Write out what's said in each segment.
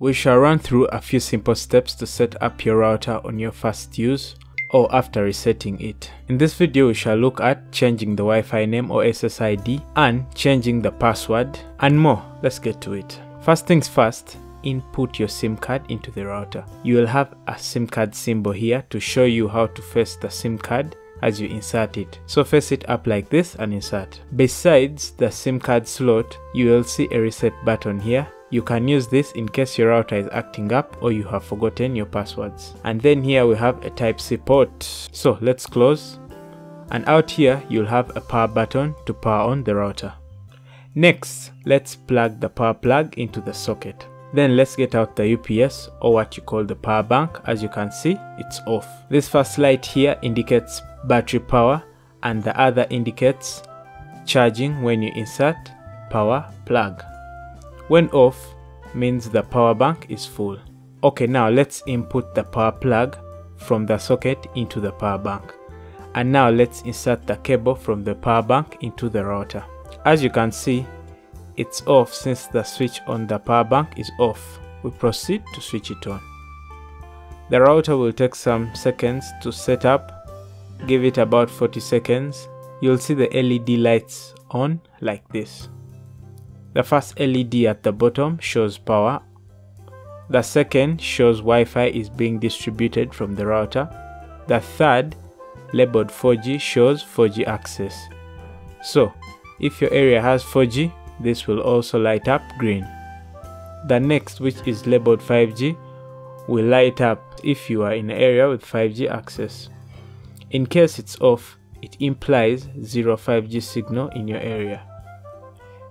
We shall run through a few simple steps to set up your router on your first use or after resetting it. In this video we shall look at changing the Wi-Fi name or SSID and changing the password and more. Let's get to it. First things first, input your SIM card into the router. You will have a SIM card symbol here to show you how to face the SIM card as you insert it. So face it up like this and insert. Besides the SIM card slot, you will see a reset button here. You can use this in case your router is acting up or you have forgotten your passwords. And then here we have a Type C port. So let's close. And out here you'll have a power button to power on the router. Next, let's plug the power plug into the socket. Then let's get out the UPS or what you call the power bank. As you can see, it's off. This first light here indicates battery power and the other indicates charging when you insert power plug. When off means the power bank is full. Okay, now let's input the power plug from the socket into the power bank. And now let's insert the cable from the power bank into the router. As you can see, it's off since the switch on the power bank is off. We proceed to switch it on. The router will take some seconds to set up. Give it about 40 seconds. You'll see the LED lights on like this. The first LED at the bottom shows power. The second shows Wi-Fi is being distributed from the router. The third, labeled 4G, shows 4G access. So, if your area has 4G, this will also light up green. The next, which is labeled 5G, will light up if you are in an area with 5G access. In case it's off, it implies zero 5G signal in your area.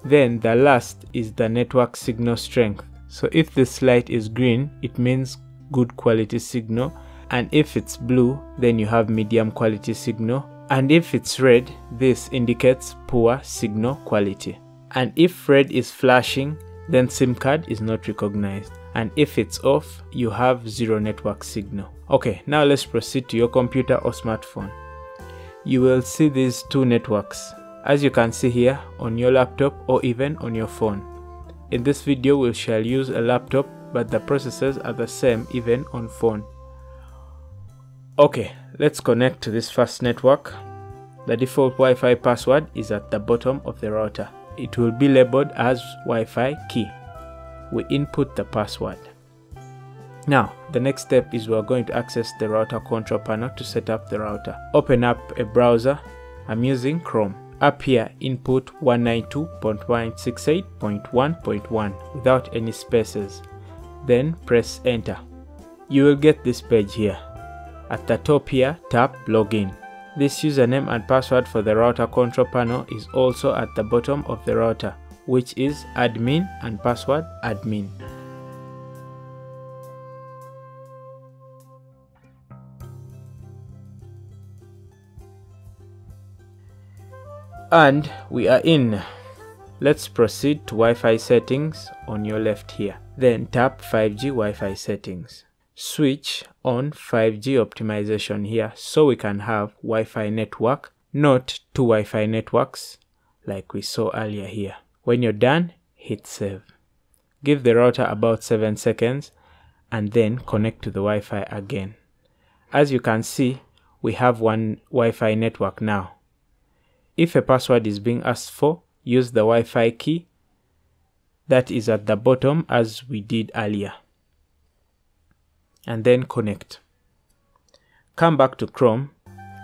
Then the last is the network signal strength. So if this light is green, it means good quality signal, and if it's blue, then you have medium quality signal, and if it's red, this indicates poor signal quality. And if red is flashing, then SIM card is not recognized. And if it's off, you have zero network signal. Okay, now let's proceed to your computer or smartphone. You will see these two networks, as you can see here, on your laptop or even on your phone. In this video, we shall use a laptop, but the processes are the same even on phone. Okay, let's connect to this first network. The default Wi-Fi password is at the bottom of the router. It will be labeled as Wi-Fi key. We input the password. Now, the next step is we are going to access the router control panel to set up the router. Open up a browser. I'm using Chrome. Up here, input 192.168.1.1 without any spaces. Then press enter. You will get this page here. At the top here, tap login. This username and password for the router control panel is also at the bottom of the router, which is admin and password admin. And we are in. Let's proceed to Wi-Fi settings on your left here. Then tap 5G Wi-Fi settings. Switch on 5G optimization here so we can have Wi-Fi network, not two Wi-Fi networks like we saw earlier here. When you're done, hit save. Give the router about 7 seconds and then connect to the Wi-Fi again. As you can see, we have one Wi-Fi network now. If a password is being asked for, use the Wi-Fi key that is at the bottom as we did earlier. And then connect. Come back to Chrome,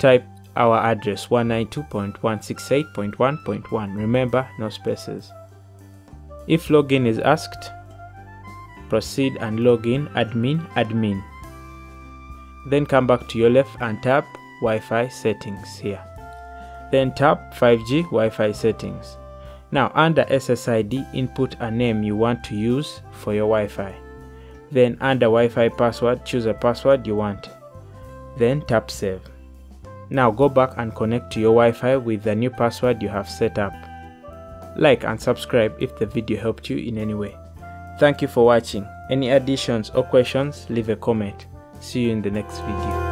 type our address 192.168.1.1, remember, no spaces. If login is asked, proceed and login admin admin. Then come back to your left and tap Wi-Fi settings here. Then tap 5G Wi-Fi settings. Now under SSID, input a name you want to use for your Wi-Fi. Then under Wi-Fi password, choose a password you want. Then tap save. Now go back and connect to your Wi-Fi with the new password you have set up. Like and subscribe if the video helped you in any way. Thank you for watching. Any additions or questions, leave a comment. See you in the next video.